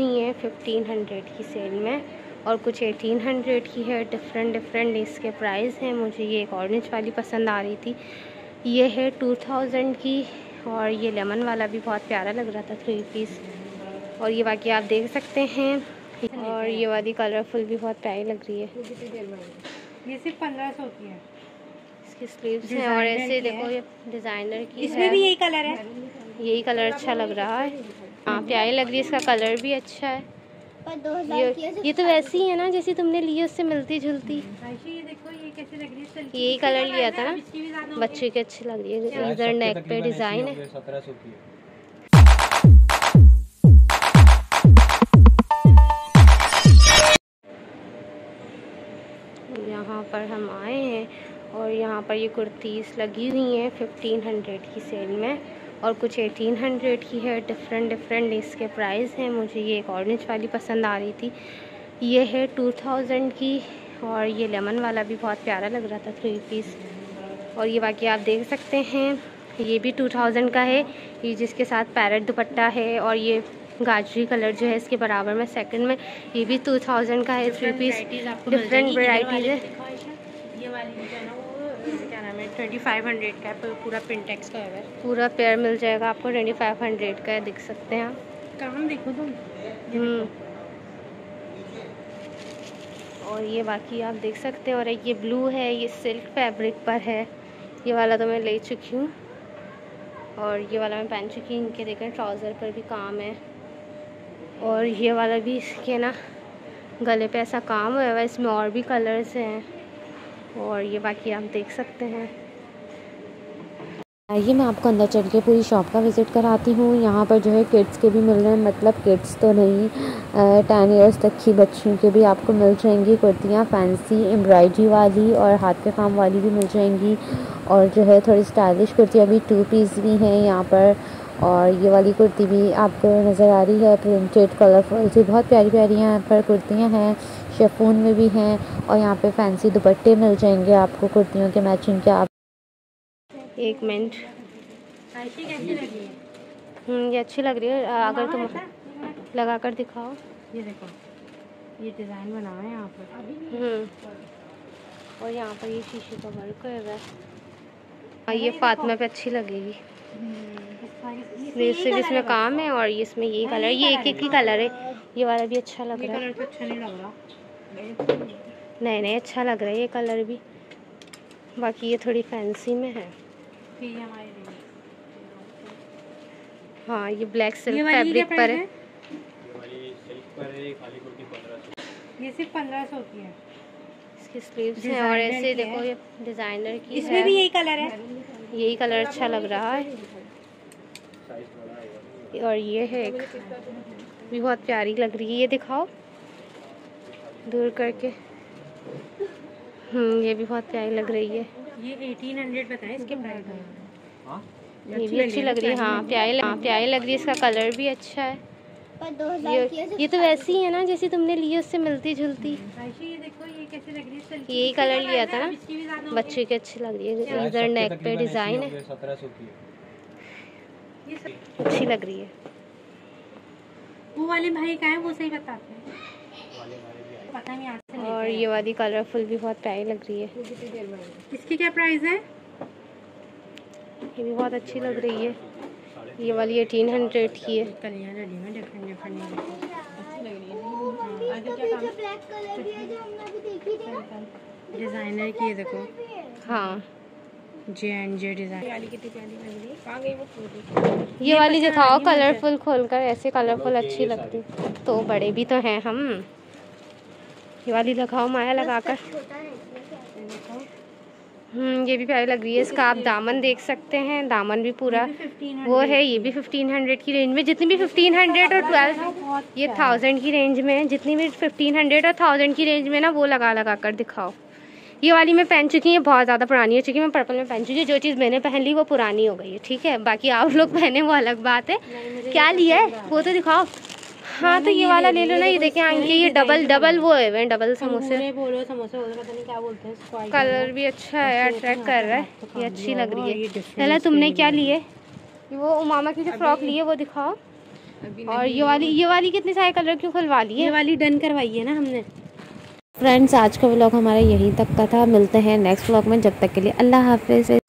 ये 1500 की सेल में और कुछ 1800 की है। डिफरेंट इसके प्राइस हैं। मुझे ये एक ऑरेंज वाली पसंद आ रही थी, ये है 2000 की। और ये लेमन वाला भी बहुत प्यारा लग रहा था, 3 पीस। और ये बाकी आप देख सकते हैं। और ये वाली कलरफुल भी बहुत प्यारी लग रही है। ये सिर्फ 1500 की है। इसकी स्लीव्स हैं और ऐसे देखो, ये डिज़ाइनर की है। इसमें भी यही कलर है, यही कलर अच्छा लग रहा है। हाँ, प्यारी लग रही है, इसका कलर भी अच्छा है। ये तो वैसी ही है ना जैसी तुमने ली, उससे मिलती जुलती। ये देखो, ये कैसी लग रही है। यही कलर लिया था ना, बच्चे की अच्छी लग रही है। इधर नेक पे डिजाइन है। 1700 की है। यहाँ पर हम आए हैं और यहाँ पर ये कुर्तीज़ लगी हुई हैं 1500 की सेल में और कुछ 1800 की है। डिफरेंट इसके प्राइस हैं। मुझे ये एक ऑरेंज वाली पसंद आ रही थी, ये है 2000 की। और ये लेमन वाला भी बहुत प्यारा लग रहा था, 3 पीस। और ये बाकी आप देख सकते हैं। ये भी 2000 का है, ये जिसके साथ पैरेट दुपट्टा है। और ये गाजरी कलर जो है इसके बराबर में सेकंड में, ये भी 2000 का है, 3 पीस। डिफरेंट वैरायटीज है। ये वाली जो है ना, वो क्या नाम है, 2500 का है। पूरा पिंटेक्स का है, पूरा पेयर मिल जाएगा आपको 2500 का है। देख सकते हैं आप, काम देखो तुम। और ये बाकी आप देख सकते हैं। और ये ब्लू है, ये सिल्क फैब्रिक पर है। ये वाला तो मैं ले चुकी हूँ और ये वाला मैं पहन चुकी हूँ। इनके देखें ट्राउज़र पर भी काम है। और ये वाला भी, इसके ना गले पे ऐसा काम हुआ है। इसमें और भी कलर्स हैं। और ये बाकी आप देख सकते हैं। आइए मैं आपको अंदर चल के पूरी शॉप का विज़िट कराती हूँ। यहाँ पर जो है किड्स के भी मिल रहे हैं, मतलब किड्स तो नहीं, 10 इयर्स तक की बच्चियों के भी आपको मिल जाएंगी कुर्तियाँ। फैंसी एम्ब्रॉयडरी वाली और हाथ के काम वाली भी मिल जाएंगी। और जो है थोड़ी स्टाइलिश कुर्तियाँ भी, 2 पीस भी हैं यहाँ पर। और ये वाली कुर्ती भी आपको नज़र आ रही है, प्रिंटेड कलरफुल सी, बहुत प्यारी प्यारी यहाँ पर कुर्तियाँ हैं। शेफून में भी हैं और यहाँ पे फैंसी दुपट्टे मिल जाएंगे आपको कुर्तियों के मैचिंग के। आप एक मिनट, कैसी लग रही है? ये अच्छी लग रही है। अगर तुम लगा कर दिखाओ। ये देखो, ये डिज़ाइन बना है यहाँ पर। और यहाँ पर ये शीशे का वर्क है। ये फातिमा पे अच्छी लगेगी। सिर्फ इसमें काम है। और ये इसमें ये कलर, ये एक ही कलर है। ये वाला भी अच्छा लग रहा है। ये कलर तो अच्छा नहीं लग रहा। नहीं, अच्छा लग रहा है ये कलर भी। बाकी ये थोड़ी फैंसी में है। हाँ, ये ब्लैक सिल्क फैब्रिक पर है। ये सिर्फ 1500 की है। इसकी स्लीव्स हैं और ऐसे देखो, ये डिजाइनर की है। इसमें भी यही कलर है, यही कलर अच्छा लग रहा है। और ये है एक भी बहुत प्यारी लग रही है। ये दिखाओ दूर करके। ये भी बहुत प्यारी लग रही है। ये 1800 बताएं इसके प्राइस। ये भी अच्छी लग रही है। हाँ, प्यारी लग रही है, इसका कलर भी अच्छा है। ये तो वैसी ही है ना जैसी तुमने ली, उससे मिलती जुलती। ये देखो, ये कैसी लग रही है। यही कलर लिया था ना, बच्चे की अच्छी लग रही है। इधर नेक पे डिजाइन है, अच्छी लग रही है। वो वाले भाई का है, वो सही बताते हैं। पता नहीं से और ये वाली कलरफुल भी बहुत प्यारी लग रही है। इसकी क्या प्राइस है? ये भी बहुत अच्छी लग रही है। ये वाली 1800 की है। डिजाइनर की है, देखो। हाँ, जे डिजाइन वाली कितनी प्यारी लग रही है। ये वाली दिखाओ कलरफुल खोलकर, ऐसे कलरफुल अच्छी लगती। तो बड़े भी तो हैं हम। ये वाली लगाओ माया, लगाकर। ये भी प्यारी लग रही है। इसका आप दामन देख सकते हैं, दामन भी पूरा वो है। ये भी 1500 की रेंज में, जितनी भी 1500 और 1200, ये 1000 की रेंज में है। जितनी भी 1500 और 1000 की रेंज में ना, वो लगा कर दिखाओ। ये वाली मैं पहन चुकी हूँ, बहुत ज़्यादा पुरानी हो चुकी है। मैं पर्पल में पहन चुकी हूँ। जो चीज़ मैंने पहन ली वो पुरानी हो गई है, ठीक है। बाकी आप लोग पहने वो अलग बात है। क्या लिया है वो तो दिखाओ। हाँ, तो ये वाला ले लो ना। ये देखें आंटी, ये डबल वो है, डबल समोसे। कलर भी अच्छा है, अट्रैक्ट कर रहा है। ये अच्छी लग रही है। तुमने क्या लिए? वो उमामा की जो फ्रॉक ली है वो दिखाओ। और ये वाली कितने सारे कलर की खुलवा ली है, ये वाली डन करवाई है ना हमने। फ्रेंड्स आज का व्लॉग हमारा यहीं तक का था, मिलते हैं नेक्स्ट व्लॉग में, जब तक के लिए अल्लाह हाफिज़।